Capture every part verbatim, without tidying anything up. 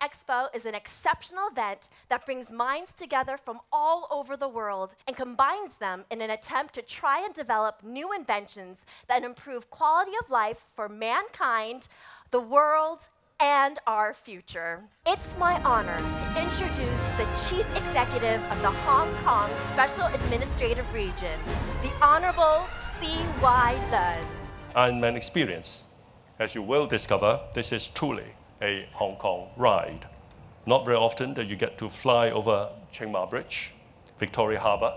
Park Expo is an exceptional event that brings minds together from all over the world and combines them in an attempt to try and develop new inventions that improve quality of life for mankind, the world, and our future. It's my honor to introduce the Chief Executive of the Hong Kong Special Administrative Region, the Honorable C Y. Leung. Iron Man Experience. As you will discover, this is truly a Hong Kong ride. Not very often that you get to fly over Cheung Ma Bridge, Victoria Harbour,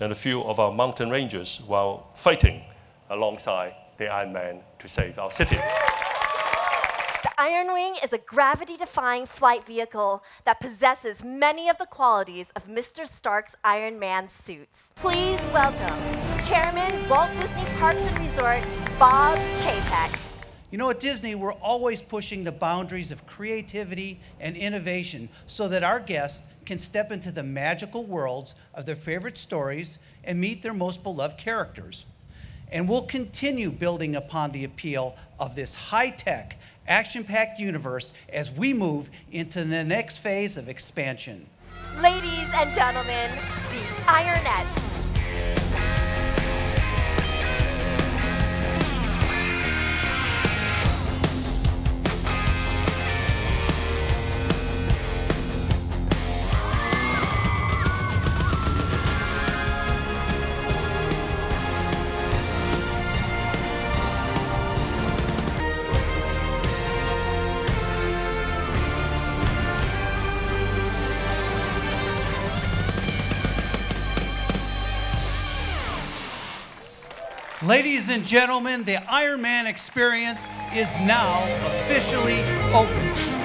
and a few of our mountain ranges while fighting alongside the Iron Man to save our city. The Iron Wing is a gravity-defying flight vehicle that possesses many of the qualities of Mister Stark's Iron Man suits. Please welcome Chairman, Walt Disney Parks and Resorts, Bob Chapek. You know, at Disney, we're always pushing the boundaries of creativity and innovation so that our guests can step into the magical worlds of their favorite stories and meet their most beloved characters. And we'll continue building upon the appeal of this high-tech, action-packed universe as we move into the next phase of expansion. Ladies and gentlemen, the Ironettes. Ladies and gentlemen, the Iron Man Experience is now officially open.